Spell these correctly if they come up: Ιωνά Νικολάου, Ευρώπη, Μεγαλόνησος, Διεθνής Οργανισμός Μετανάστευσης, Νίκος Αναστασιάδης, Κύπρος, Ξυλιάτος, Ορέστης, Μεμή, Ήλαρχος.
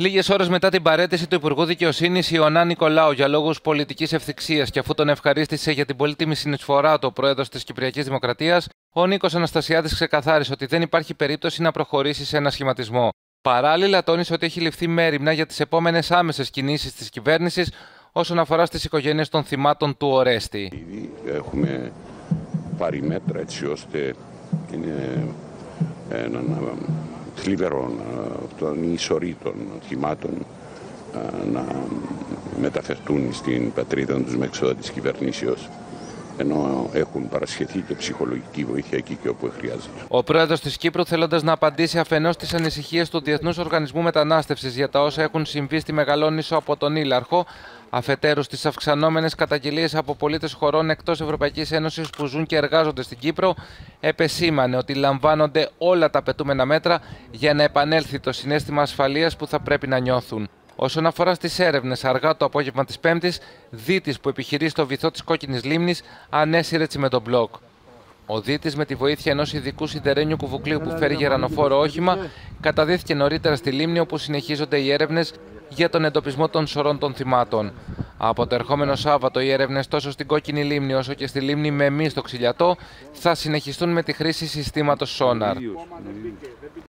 Λίγες ώρες μετά την παραίτηση του Υπουργού Δικαιοσύνης Ιωνά Νικολάου για λόγους πολιτικής ευθυξίας και αφού τον ευχαρίστησε για την πολύτιμη συνεισφορά του ο πρόεδρος της Κυπριακής Δημοκρατίας, ο Νίκος Αναστασιάδης ξεκαθάρισε ότι δεν υπάρχει περίπτωση να προχωρήσει σε ένα σχηματισμό. Παράλληλα, τόνισε ότι έχει ληφθεί μέριμνα για τις επόμενες άμεσες κινήσεις της κυβέρνησης όσον αφορά στις οικογένειες των θυμάτων του Ορέστη. Ήδη έχουμε πάρει μέτρα έτσι ώστε είναι έναν θλιβερό των ισορροί των θυμάτων να μεταφερθούν στην πατρίδα τους με εξόδα της κυβερνήσεως, ενώ έχουν παρασχεθεί και ψυχολογική βοήθεια εκεί και όπου χρειάζεται. Ο πρόεδρος της Κύπρου, θελώντας να απαντήσει αφενός τις ανησυχίες του Διεθνούς Οργανισμού Μετανάστευσης για τα όσα έχουν συμβεί στη Μεγαλόνησο από τον Ήλαρχο, αφετέρου στις αυξανόμενες καταγγελίες από πολίτες χωρών εκτός Ευρωπαϊκής Ένωσης που ζουν και εργάζονται στην Κύπρο, επεσήμανε ότι λαμβάνονται όλα τα απαιτούμενα μέτρα για να επανέλθει το συναίσθημα ασφαλείας που θα πρέπει να νιώθουν. Όσον αφορά στις έρευνες, αργά το απόγευμα της Πέμπτης, δίτης που επιχειρεί στο βυθό της Κόκκινης Λίμνης ανέσυρε τσιμεντομπλοκ. Ο δίτης, με τη βοήθεια ενός ειδικού σιδερένιου κουβουκλίου που φέρει γερανοφόρο όχημα, καταδύθηκε νωρίτερα στη λίμνη, όπου συνεχίζονται οι έρευνες για τον εντοπισμό των σωρών των θυμάτων. Από το ερχόμενο Σάββατο, οι έρευνες τόσο στην Κόκκινη Λίμνη όσο και στη λίμνη Μεμή στο Ξυλιατό θα συνεχιστούν με τη χρήση συστήματος σόναρ.